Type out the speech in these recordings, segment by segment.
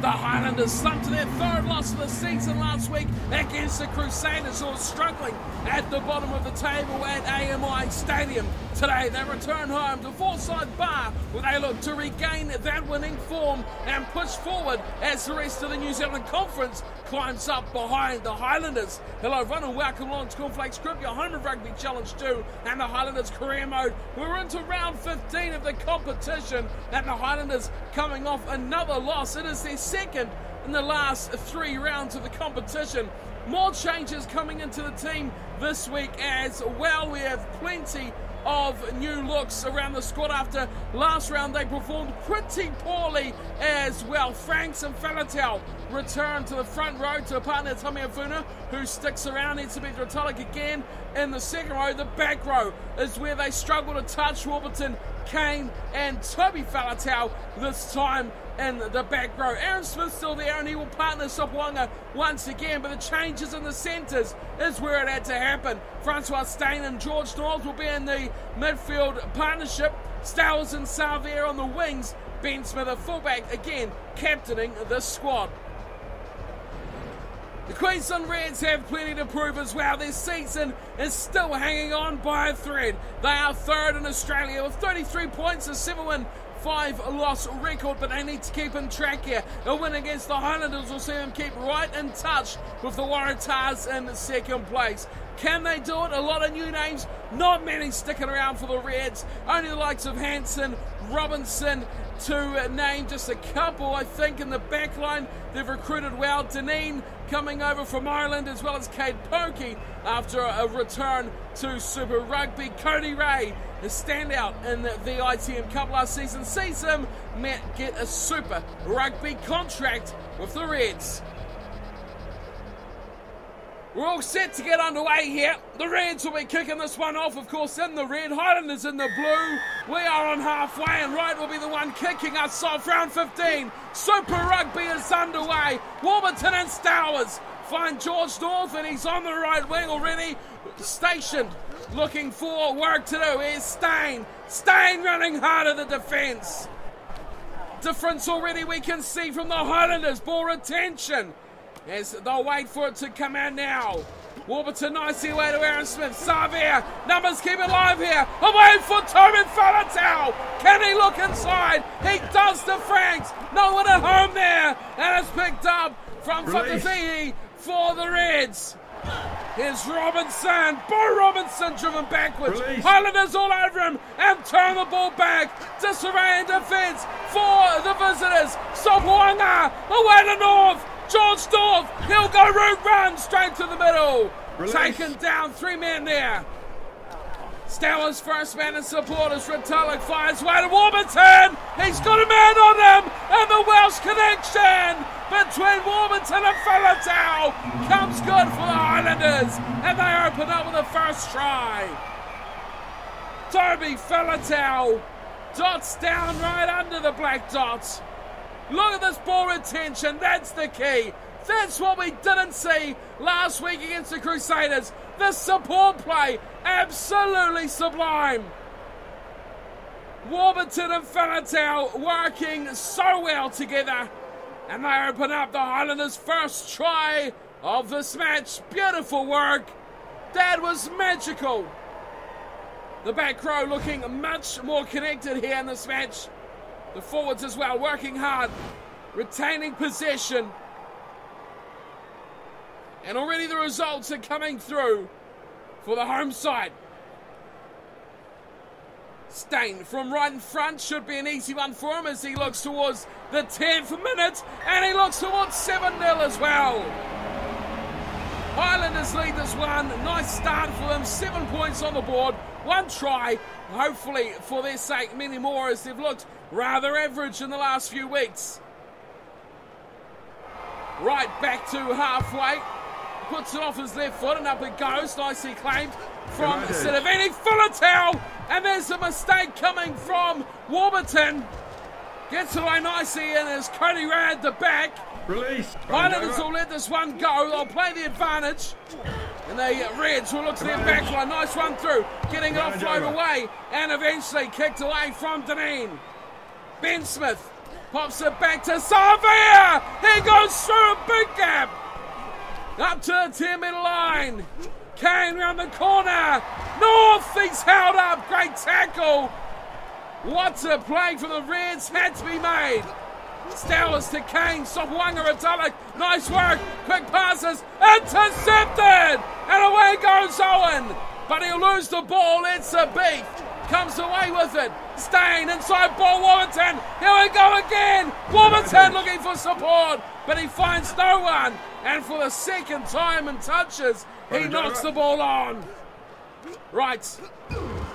The Highlanders slumped to their third loss of the season last week against the Crusaders, who are struggling at the bottom of the table at AMI Stadium. Today they return home to Forsyth Barr, where they look to regain that winning form and push forward as the rest of the New Zealand Conference climbs up behind the Highlanders. Hello everyone and welcome along to Cornflake's Group, your home of Rugby Challenge 2 and the Highlanders career mode. We're into round 15 of the competition and the Highlanders coming off another loss. It is their second in the last three rounds of the competition. More changes coming into the team this week as well. We have plenty of new looks around the squad after last round. They performed pretty poorly as well. Franks and Falatel return to the front row to partner Tamiafuna, who sticks around. Needs to be Dratalik again in the second row. The back row is where they struggle to touch Warburton, Kane and Toby Falatel this time in the back row. Aaron Smith's still there and he will partner Sopwanga once again, but the changes in the centres is where it had to happen. Francois Stain and George North will be in the midfield partnership. Stowers and Sarvier on the wings. Ben Smith, a fullback, again captaining this squad. The Queensland Reds have plenty to prove as well. Their season is still hanging on by a thread. They are third in Australia with 33 points, a 7-win, 5-loss record, but they need to keep in track here. A win against the Highlanders will see them keep right in touch with the Waratahs in second place. Can they do it? A lot of new names, not many sticking around for the Reds. Only the likes of Hanson, Robinson to name just a couple, I think, in the back line. They've recruited well. Deneen coming over from Ireland, as well as Cade Pokey after a return to Super Rugby. Cody Ray, the standout in the ITM Cup last season, sees him get a Super Rugby contract with the Reds. We're all set to get underway here. The Reds will be kicking this one off, of course, in the red. Highlanders in the blue. We are on halfway, and Wright will be the one kicking us off. Round 15. Super Rugby is underway. Warburton and Stowers find George North, and he's on the right wing already. Stationed, looking for work to do. Here's Stain. Stain running hard at the defence. Difference already we can see from the Highlanders. Ball retention, as they'll wait for it to come out now. Warburton nicely away to Aaron Smith. Sarvier, numbers keep it live here. Away for Tobin Falatau. Can he look inside? He does to Franks. No one at home there. And it's picked up from Fatafihi for the Reds. Here's Robinson. Bo Robinson driven backwards. Release. Highlanders all over him and turn the ball back. Disarray in defence for the visitors. Sopwanga away to North. George Dorf, he'll go route run straight to the middle. Release. Taken down, three men there. Stowers first man in support as Ritalik fires away to Warburton. He's got a man on him, and the Welsh connection between Warburton and Falatau comes good for the Highlanders, and they open up with the first try. Toby Falatau dots down right under the black dots. Look at this ball retention, that's the key. That's what we didn't see last week against the Crusaders. This support play, absolutely sublime. Warburton and Falatau working so well together. And they open up the Highlanders' first try of this match. Beautiful work. That was magical. The back row looking much more connected here in this match. The forwards as well, working hard, retaining possession. And already the results are coming through for the home side. Stain from right in front, should be an easy one for him as he looks towards the 10th minute, and he looks towards 7-0 as well. Highlanders lead this one, nice start for them, 7 points on the board, one try, hopefully for their sake many more as they've looked rather average in the last few weeks. Right back to halfway, puts it off his left foot and up it goes, nicely claimed from Sidavini. Falatau, and there's a mistake coming from Warburton. Gets it away nicely and there's Cody Ray at the back. Release. Highlanders will let this one go, they'll play the advantage. And the Reds will look to their back line, nice one through, getting it offload away and eventually kicked away from Deneen. Ben Smith Pops it back to Savia. He goes through a big gap. Up to the 10-meter line. Kane round the corner. North, he's held up. Great tackle. What's a play from the Reds. Had to be made. Stowers to Kane. Sopwanga Retallick. Nice work. Quick passes. Intercepted. And away goes Owen. But he'll lose the ball. It's a beef. Comes away with it. Stain inside ball. Warburton. Here we go again. Warburton looking for support. But he finds no one. And for the second time in touches, he knocks the ball on. Right.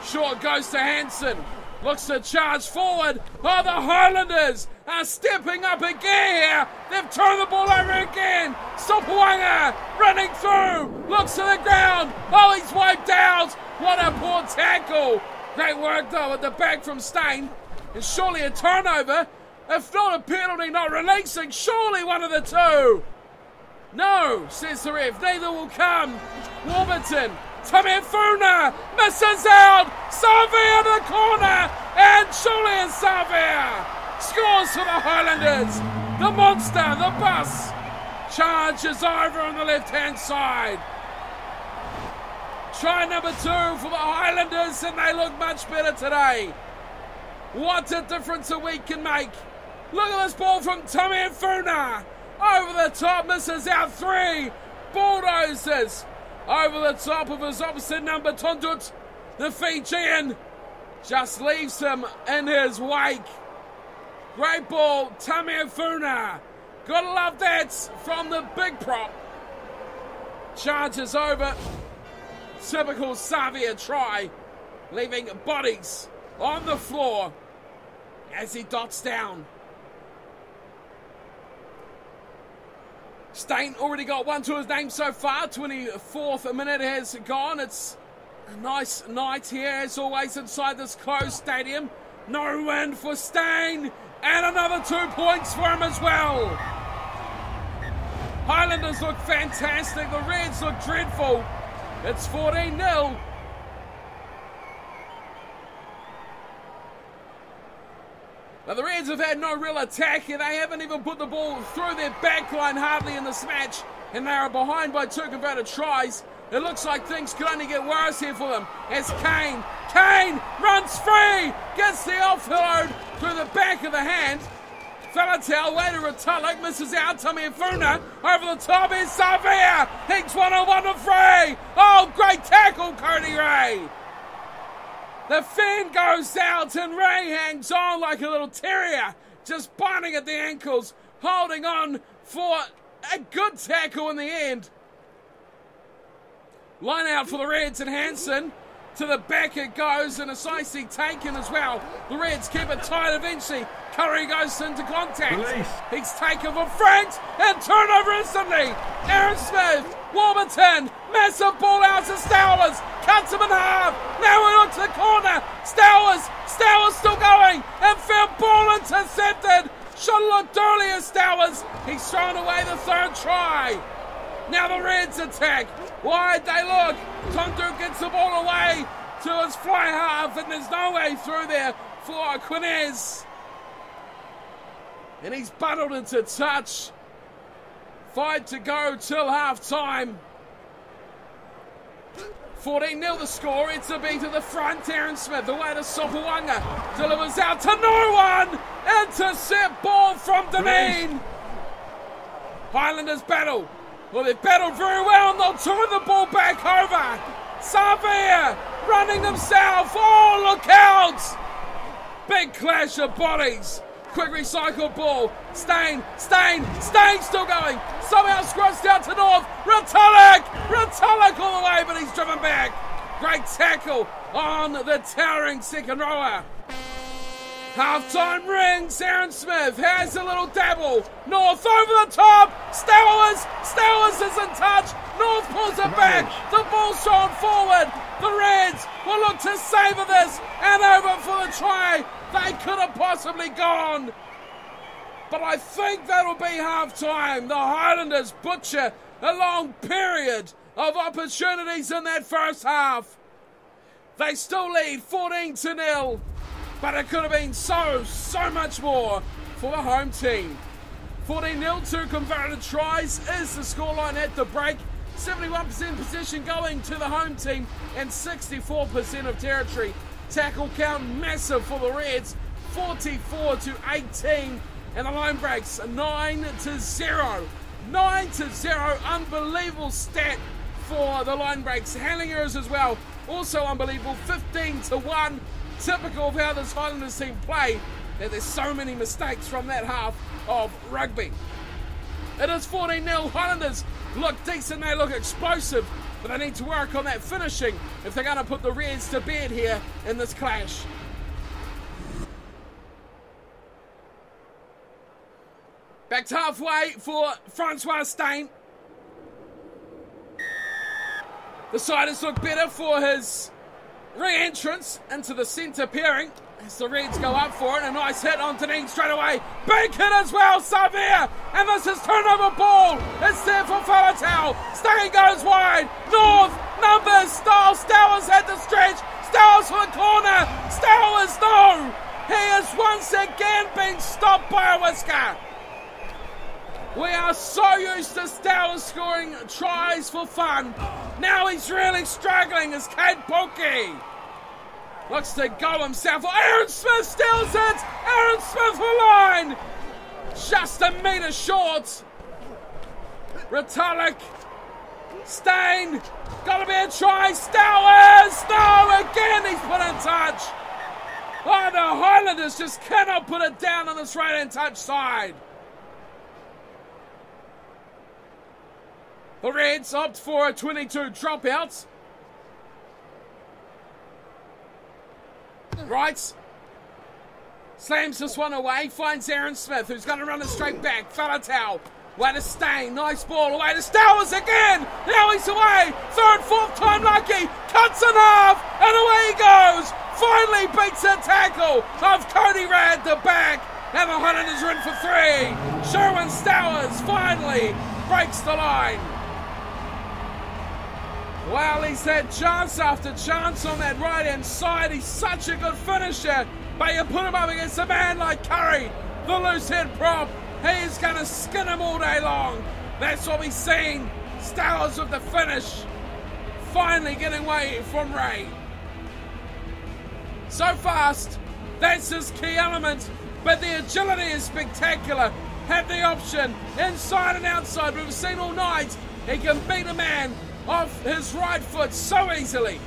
Short goes to Hansen. Looks to charge forward. Oh, the Highlanders are stepping up a gear here. They've turned the ball over again. Sopwanga running through. Looks to the ground. Oh, he's wiped out. What a poor tackle. Great work, though, at the back from Stain. And surely a turnover. If not a penalty, not releasing. Surely one of the two. No, says the ref. Neither will come. Warburton. Tamefuna misses out. Savia in the corner. And Julian Savia scores for the Highlanders. The monster, the bus, charges over on the left-hand side. Try number two for the Highlanders, and they look much better today. What a difference a week can make. Look at this ball from Tamefuna. Over the top, misses out three. Bulldozers. Over the top of his opposite number, Tondut, the Fijian, just leaves him in his wake. Great ball, Tamefuna. Gotta love that from the big prop. Charges over. Typical Savia try, leaving bodies on the floor as he dots down. Stain already got one to his name so far. 24th minute has gone. It's a nice night here, as always, inside this closed stadium. No win for Stain. And another 2 points for him as well. Highlanders look fantastic. The Reds look dreadful. It's 14-0. Now the Reds have had no real attack here. They haven't even put the ball through their backline hardly in this match. And they are behind by two converted tries. It looks like things could only get worse here for them. As Kane runs free. Gets the offload through the back of the hand. Falatel, way to Retallick, misses out. Tamefuna over the top is Savia. He's 1-on-1 to free. Oh, great tackle, Cody Ray. The fan goes out and Ray hangs on like a little terrier, just biting at the ankles, holding on for a good tackle in the end. Line out for the Reds and Hansen. To the back it goes, and it's nicely taken as well. The Reds keep it tight eventually. Curry goes into contact. Release. He's taken for Franks, and turnover instantly. Aaron Smith, Warburton, massive ball out to Stowers. Cuts him in half. Now we're on to the corner. Stowers still going. And field ball intercepted. Should have looked earlier, Stowers. He's thrown away the third try. Now the Reds attack. Wide they look. Tondu gets the ball away to his fly half, and there's no way through there for Quinez. And he's bundled into touch. 5 to go till half time. 14-0 the score. It's a beat to the front. Aaron Smith away to Sopwanga. Delivers out to no one. Intercept ball from Deneen. Highlanders battle. Well, they've battled very well, and they'll turn the ball back over. Savia running themselves. Oh, look out! Big clash of bodies. Quick recycle ball. Stain still going. Somehow scrunched out to North. Retallick all the way, but he's driven back. Great tackle on the towering second rower. Half-time rings. Aaron Smith has a little dabble. North over the top. Stowers is in touch. North pulls it back. The ball's thrown forward. The Reds will look to savour this. And over for the try. They could have possibly gone. But I think that'll be half-time. The Highlanders butcher a long period of opportunities in that first half. They still lead 14-0. But it could have been so much more. for the home team. 14-0, two converted tries is the scoreline at the break. 71% possession going to the home team and 64% of territory. Tackle count massive for the Reds, 44-18, and the line breaks 9-0. 9-0, unbelievable stat for the line breaks. Hallingers as well, also unbelievable, 15-1. Typical of how this Highlanders team play, that there's so many mistakes from that half of rugby. It is 14-0. Highlanders look decent, they look explosive, but they need to work on that finishing if they're going to put the Reds to bed here in this clash. Back to halfway for Francois Stain. The side has looked better for his re-entrance into the centre pairing as the Reds go up for it. A nice hit on Deneen straight away. Big hit as well, Savia! And this is turnover ball. It's there for Falatau. Stain goes wide. North, numbers, Stowers had the stretch. Stowers for the corner. Stowers, no! He is once again being stopped by a whisker. We are so used to Stowers scoring tries for fun. Now he's really struggling as Kate Bulkey looks to go himself. Aaron Smith steals it! Aaron Smith for line! Just a metre short. Retallick. Stain. Gotta be a try. Stowers! No! Again he's put in touch. Oh, the Highlanders just cannot put it down on this right-hand touch side. The Reds opt for a 22 dropout. Right. Slams this one away. Finds Aaron Smith, who's going to run it straight back. Falatau. Way to Stain. Nice ball. Away to Stowers again. Now he's away. Third, fourth time lucky. Cuts in half. And away he goes. Finally beats a tackle of Cody Rad at the back. And the Highlanders are in for three. Sherwin Stowers finally breaks the line. Well, he's had chance after chance on that right-hand side. He's such a good finisher, but you put him up against a man like Curry, the loose-head prop. He is going to skin him all day long. That's what we've seen. Stowers with the finish, finally getting away from Ray. So fast, that's his key element, but the agility is spectacular. Have the option, inside and outside. We've seen all night, he can beat a man off his right foot so easily.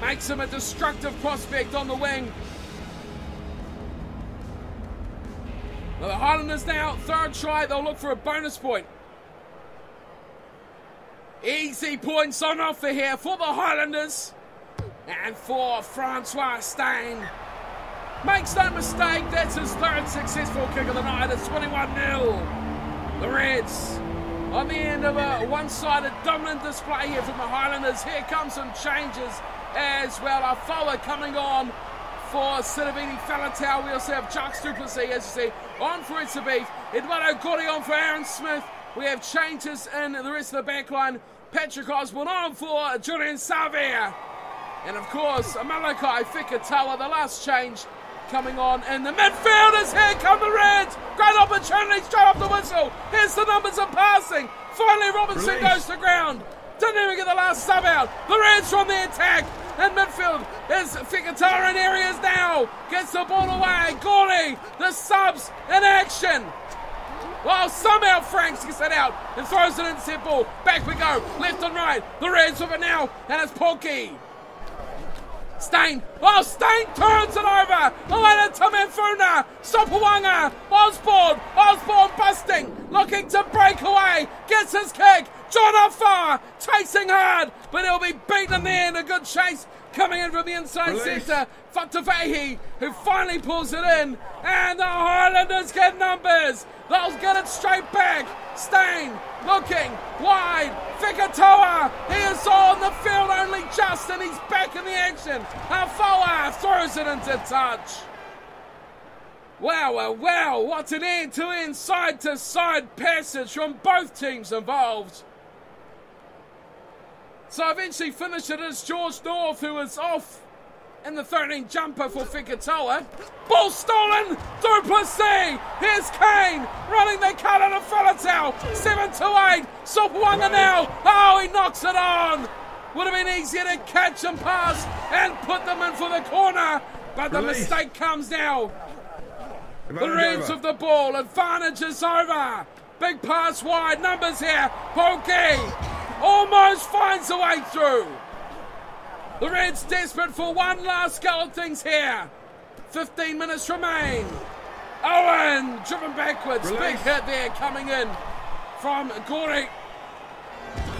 Makes him a destructive prospect on the wing. Well, the Highlanders now, third try, they'll look for a bonus point. Easy points on offer here for the Highlanders and for Francois Stain. Makes no mistake, that's his third successful kick of the night. It's 21-0. The Reds on the end of a one-sided dominant display here from the Highlanders. Here come some changes as well. Our Fola coming on for Sidibini Falatau. We also have Jacques Duplessis, as you see, on for Itzabif. Eduardo Gordy on for Aaron Smith. We have changes in the rest of the backline. Patrick Osborne on for Julian Savia. And, of course, Malachi Fikatawa, the last change, coming on in the midfielders. Here come the Reds. Great opportunity straight off the whistle. Here's the numbers of passing. Finally Robinson goes to ground. Didn't even get the last sub out. The Reds from the attack. In midfield is Fikatara in areas now. Gets the ball away. Gordy, the subs in action. Well, somehow Franks gets it out and throws it in set ball. Back we go. Left and right. The Reds with it now. And it's Porky. Stain. Oh, Stain turns it over. Away to Tamefuna. Sopawanga. Osborne. Osborne busting. Looking to break away. Gets his kick. John Afar chasing hard, but he'll be beaten there in a good chase. Coming in from the inside sector. Fatavehi, who finally pulls it in. And the Highlanders get numbers. They'll get it straight back. Stain looking wide. Fikatoa, he is on the field only just, and he's back in the action. Afoa throws it into touch. Wow, wow, wow. What an end-to-end, side-to-side passage from both teams involved. So eventually finished it as George North, who was off and the 13 jumper for Fikitoa. Ball stolen, Duplessis, here's Kane, running the cut on a Filatau, 7-8, Sopawanga now, oh he knocks it on. Would have been easier to catch and pass and put them in for the corner, but the mistake comes now. The Reds with the ball, advantage is over. Big pass wide, numbers here, Pokey almost finds a way through. The Reds desperate for one last go of things here. 15 minutes remain. Owen driven backwards, big hit there coming in from Gorey.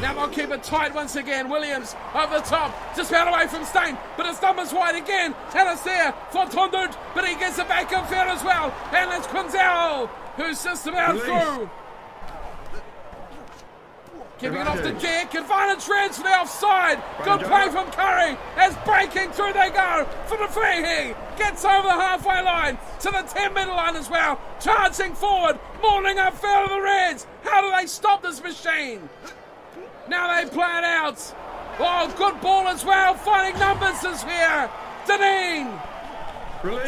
Now they'll keep it tight once again. Williams over the top, just out away from Stain, but it's numbers wide again, and it's there for Tondut, but he gets it back in field as well, and it's Quinzel who's just about through. Giving it off the deck, advantage Reds for the offside, good play from Curry, as breaking through they go for the free. He gets over the halfway line, to the 10-metre line as well, charging forward, mauling upfield of the Reds. How do they stop this machine? Now they play it out. Oh, good ball as well, finding numbers is here. Dineen,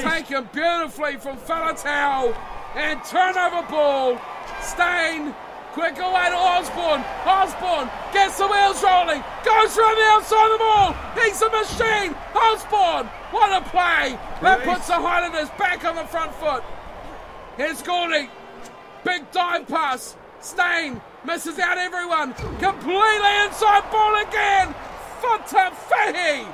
taken beautifully from Filatau, and turnover ball, Stain. Quick away to Osborne. Osborne gets the wheels rolling. Goes around the outside of the ball. He's a machine. Osborne, what a play. That puts the Highlanders back on the front foot. Here's Gordy. Big dive pass. Stain misses out everyone. Completely inside ball again. Fatafahi.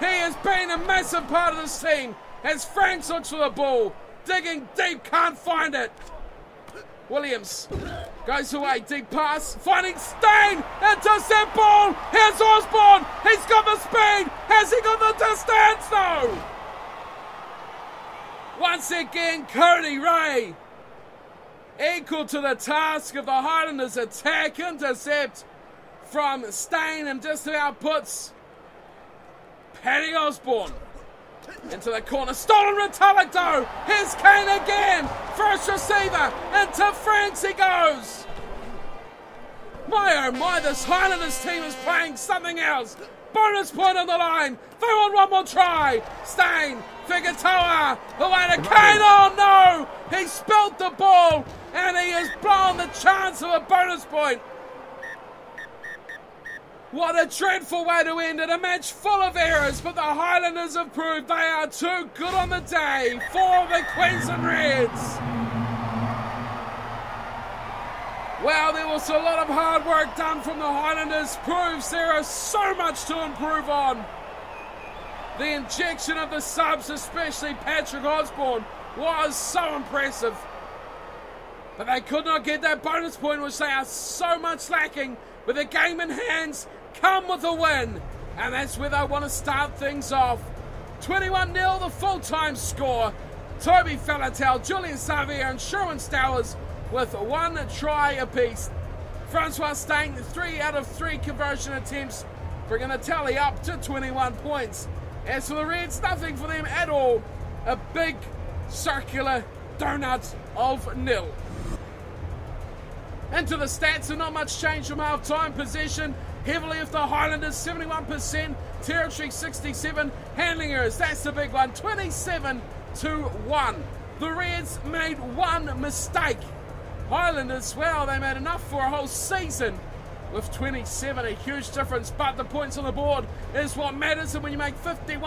He has been a massive part of this team. As Franks looks for the ball. Digging deep, can't find it. Williams goes away, deep pass, finding Stain, intercept ball, here's Osborne, he's got the speed, has he got the distance though? Once again, Cody Ray, equal to the task of the Highlanders attack, intercept from Stain and just about puts Paddy Osborne into the corner, stolen Retallick though, here's Kane again, first receiver, into Franks he goes. My oh my, this Highlanders team is playing something else. Bonus point on the line, they want one more try. Stain, Fikitoa, away to Kane, oh no, he spilt the ball and he has blown the chance of a bonus point. What a dreadful way to end it, a match full of errors, but the Highlanders have proved they are too good on the day for the Queensland Reds. Well, there was a lot of hard work done from the Highlanders, proves there is so much to improve on. The injection of the subs, especially Patrick Osborne, was so impressive. But they could not get that bonus point, which they are so much lacking. With the game in hands, come with a win, and that's where they want to start things off. 21-0 the full-time score. Toby Filatau, Julian Savia and Sherwin Stowers with one try apiece. Francois Stain, 3 out of 3 conversion attempts, bringing the tally up to 21 points. As for the Reds, nothing for them at all. A big circular donut of nil. Into the stats, and not much change from half-time. Possession heavily of the Highlanders, 71%, territory 67, handling errors, that's the big one, 27-1. The Reds made one mistake. Highlanders, well, they made enough for a whole season with 27, a huge difference, but the points on the board is what matters, and when you make 15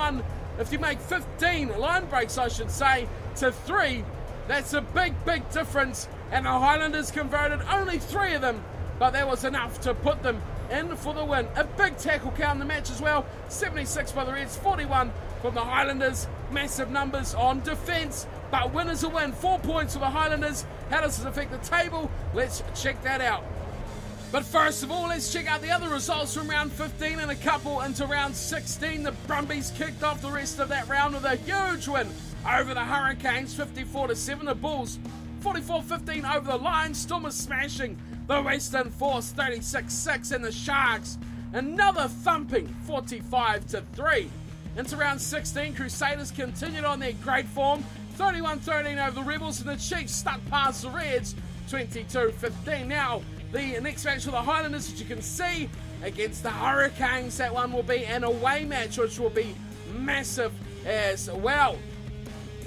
line breaks, I should say, to 3, that's a big, big difference. And the Highlanders converted only 3 of them, but that was enough to put them in for the win. A big tackle count in the match as well, 76 by the Reds, 41 from the Highlanders. Massive numbers on defence, but win is a win. 4 points for the Highlanders. How does this affect the table? Let's check that out. But first of all, let's check out the other results from round 15 and a couple into round 16. The Brumbies kicked off the rest of that round with a huge win over the Hurricanes, 54-7. The Bulls 44-15 over the Lions. Stormers smashing the Western Force 36-6, and the Sharks another thumping 45-3. Into round 16, Crusaders continued on their great form, 31-13 over the Rebels, and the Chiefs stuck past the Reds 22-15. Now the next match for the Highlanders, as you can see, against the Hurricanes, that one will be an away match, which will be massive as well.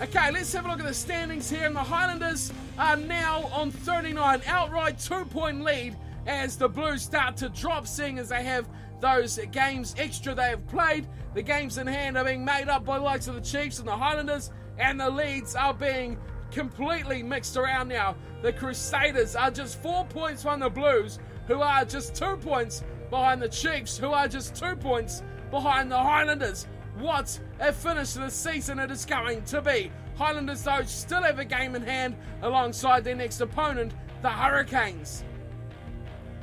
Okay, let's have a look at the standings here, and the Highlanders are now on 39, outright two-point lead as the Blues start to drop, seeing as they have those games extra they have played. The games in hand are being made up by the likes of the Chiefs and the Highlanders, and the leads are being completely mixed around now. The Crusaders are just 4 points behind the Blues, who are just 2 points behind the Chiefs, who are just 2 points behind the Highlanders. What a finish to the season it is going to be. Highlanders, though, still have a game in hand alongside their next opponent, the Hurricanes.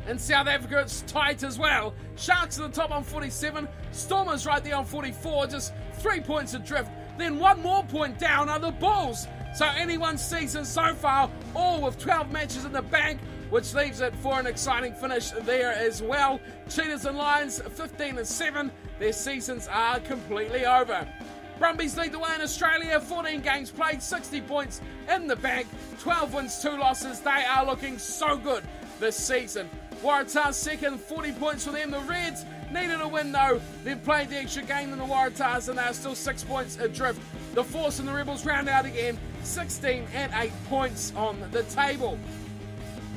In South Africa, it's tight as well. Sharks at the top on 47, Stormers right there on 44, just 3 points adrift. Then one more point down are the Bulls. So anyone's season so far, all with 12 matches in the bank, which leaves it for an exciting finish there as well. Cheetahs and Lions, 15-7. Their seasons are completely over. Brumbies lead the way in Australia, 14 games played, 60 points in the bank, 12 wins, 2 losses. They are looking so good this season. Waratahs second, 40 points for them. The Reds needed a win though. They've played the extra game than the Waratahs and they are still 6 points adrift. The Force and the Rebels round out again, 16 and 8 points on the table.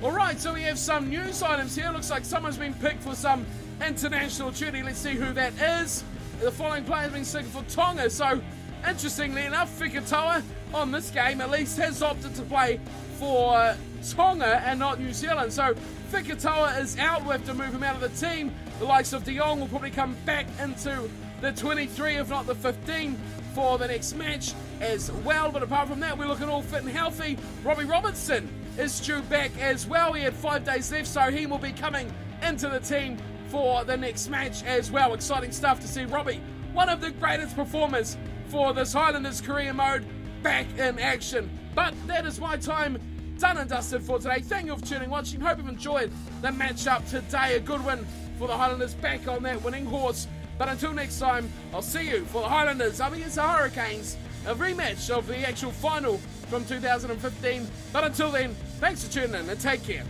Alright, so we have some news items here. Looks like someone's been picked for some international duty. Let's see who that is. The following player has been signed for Tonga. So, interestingly enough, Fikitoa on this game at least has opted to play for Tonga and not New Zealand. So, Fikitoa is out. We'll have to move him out of the team. The likes of De Jong will probably come back into the 23, if not the 15, for the next match as well. But apart from that, we're looking all fit and healthy. Robbie Robertson is due back as well. He had 5 days left, so he will be coming into the team for the next match as well. Exciting stuff to see Robbie, one of the greatest performers for this Highlanders career mode, back in action. But that is my time done and dusted for today. Thank you for tuning and watching. Hope you've enjoyed the matchup today. A good win for the Highlanders, back on that winning horse. But until next time, I'll see you for the Highlanders up against the Hurricanes, a rematch of the actual final from 2015. But until then, thanks for tuning in and take care.